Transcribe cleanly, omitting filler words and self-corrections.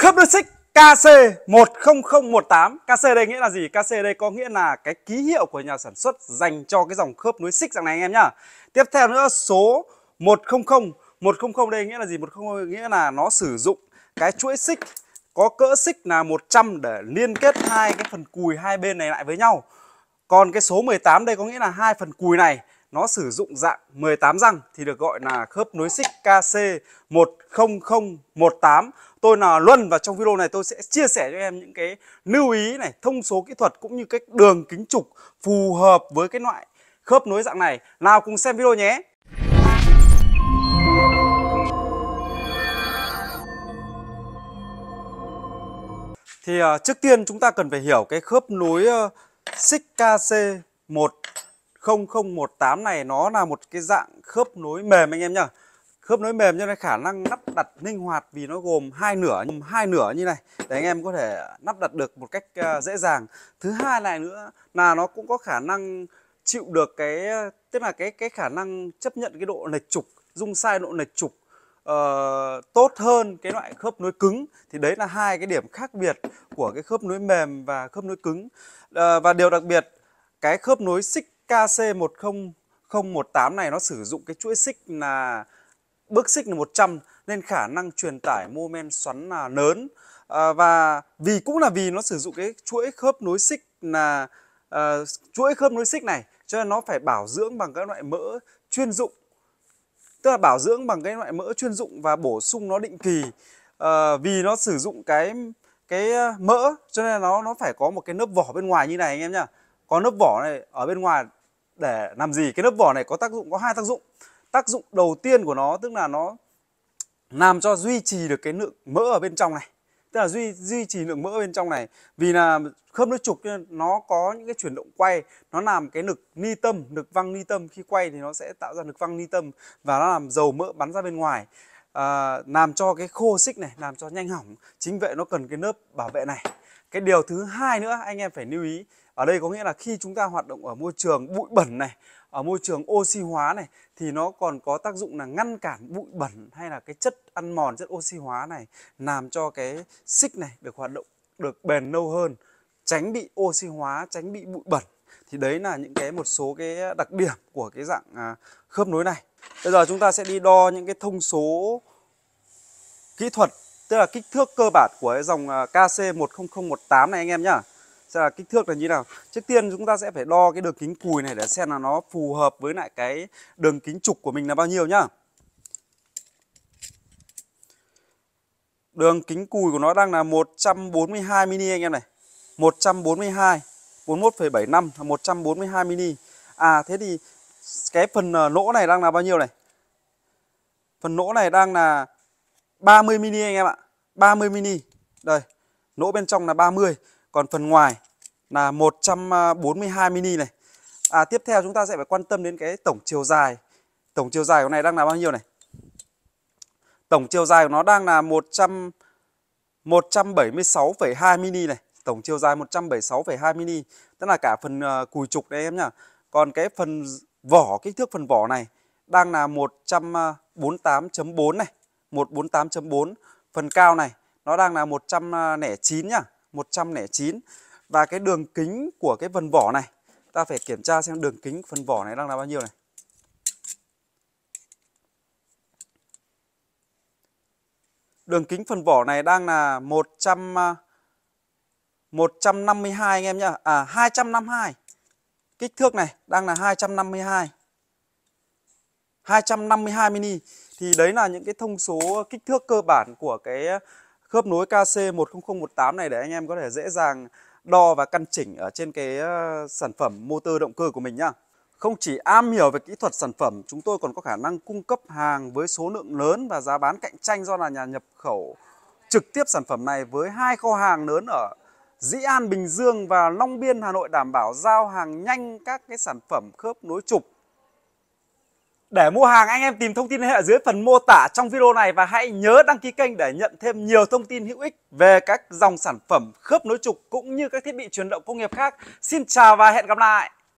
Khớp đôi xích KC10018. KC đây nghĩa là gì? KC đây có nghĩa là cái ký hiệu của nhà sản xuất dành cho cái dòng khớp nối xích dạng này anh em nhá. Tiếp theo nữa số 100 đây nghĩa là gì? 100 nghĩa là nó sử dụng cái chuỗi xích có cỡ xích là 100 để liên kết hai cái phần cùi hai bên này lại với nhau. Còn cái số 18 đây có nghĩa là hai phần cùi này nó sử dụng dạng 18 răng thì được gọi là khớp nối xích KC10018. Tôi là Luân và trong video này tôi sẽ chia sẻ cho em những cái lưu ý này, thông số kỹ thuật cũng như cách đường kính trục phù hợp với cái loại khớp nối dạng này. Nào cùng xem video nhé. Thì trước tiên chúng ta cần phải hiểu cái khớp nối xích KC10018 này nó là một cái dạng khớp nối mềm anh em nhá. Khớp nối mềm cho nên khả năng lắp đặt linh hoạt vì nó gồm hai nửa như này để anh em có thể lắp đặt được một cách dễ dàng. Thứ hai này nữa là nó cũng có khả năng chịu được cái tức là cái khả năng chấp nhận cái độ lệch trục, dung sai độ lệch trục tốt hơn cái loại khớp nối cứng. Thì đấy là hai cái điểm khác biệt của cái khớp nối mềm và khớp nối cứng. Và điều đặc biệt cái khớp nối xích KC10018 này nó sử dụng cái chuỗi xích là bước xích là 100 nên khả năng truyền tải mô men xoắn là lớn. Và vì nó sử dụng cái chuỗi khớp nối xích là chuỗi khớp nối xích này cho nên nó phải bảo dưỡng bằng các loại mỡ chuyên dụng. Tức là bảo dưỡng bằng cái loại mỡ chuyên dụng và bổ sung nó định kỳ. Vì nó sử dụng cái mỡ cho nên nó phải có một cái lớp vỏ bên ngoài như này anh em nhá. Có lớp vỏ này ở bên ngoài để làm gì? Cái lớp vỏ này có tác dụng, có hai tác dụng. Tác dụng đầu tiên của nó tức là nó làm cho duy trì được cái lượng mỡ ở bên trong này. Tức là duy trì lượng mỡ bên trong này. Vì là khớp nối trục nó có những cái chuyển động quay, nó làm cái lực ni tâm, lực văng ni tâm khi quay thì nó sẽ tạo ra lực văng ni tâm và nó làm dầu mỡ bắn ra bên ngoài, làm cho cái khô xích này, làm cho nhanh hỏng. Chính vậy nó cần cái lớp bảo vệ này. Cái điều thứ hai nữa anh em phải lưu ý ở đây có nghĩa là khi chúng ta hoạt động ở môi trường bụi bẩn này, ở môi trường oxy hóa này thì nó còn có tác dụng là ngăn cản bụi bẩn hay là cái chất ăn mòn, chất oxy hóa này làm cho cái xích này được hoạt động được bền lâu hơn, tránh bị oxy hóa, tránh bị bụi bẩn. Thì đấy là những cái một số cái đặc điểm của cái dạng khớp nối này. Bây giờ chúng ta sẽ đi đo những cái thông số kỹ thuật, tức là kích thước cơ bản của cái dòng KC10018 này anh em nhá. Sẽ là kích thước là như nào? Trước tiên chúng ta sẽ phải đo cái đường kính cùi này để xem là nó phù hợp với lại cái đường kính trục của mình là bao nhiêu nhá. Đường kính cùi của nó đang là 142 mm anh em này. 142, 41,75 là 142 mm. À thế thì cái phần lỗ này đang là bao nhiêu này? Phần lỗ này đang là 30 mm anh em ạ. 30 mm. Đây, lỗ bên trong là 30. Còn phần ngoài là 142 mm này. Tiếp theo chúng ta sẽ phải quan tâm đến cái tổng chiều dài. Tổng chiều dài của này đang là bao nhiêu này? Tổng chiều dài của nó đang là 176,2 mm này. Tổng chiều dài 176,2 mm, tức là cả phần cùi trục đây em nhá. Còn cái phần vỏ, kích thước phần vỏ này đang là 148,4 này, 148,4. Phần cao này nó đang là 109 nhá. 109. Và cái đường kính của cái phần vỏ này, ta phải kiểm tra xem đường kính phần vỏ này đang là bao nhiêu này. Đường kính phần vỏ này đang là 152 anh em nhá. 252. Kích thước này đang là 252. 252 mini. Thì đấy là những cái thông số kích thước cơ bản của cái khớp nối KC10018 này để anh em có thể dễ dàng đo và căn chỉnh ở trên cái sản phẩm motor động cơ của mình nhá. Không chỉ am hiểu về kỹ thuật sản phẩm, chúng tôi còn có khả năng cung cấp hàng với số lượng lớn và giá bán cạnh tranh do là nhà nhập khẩu trực tiếp sản phẩm này với hai kho hàng lớn ở Dĩ An, Bình Dương và Long Biên, Hà Nội, đảm bảo giao hàng nhanh các cái sản phẩm khớp nối trục. Để mua hàng anh em tìm thông tin liên hệ dưới phần mô tả trong video này và hãy nhớ đăng ký kênh để nhận thêm nhiều thông tin hữu ích về các dòng sản phẩm khớp nối trục cũng như các thiết bị chuyển động công nghiệp khác. Xin chào và hẹn gặp lại!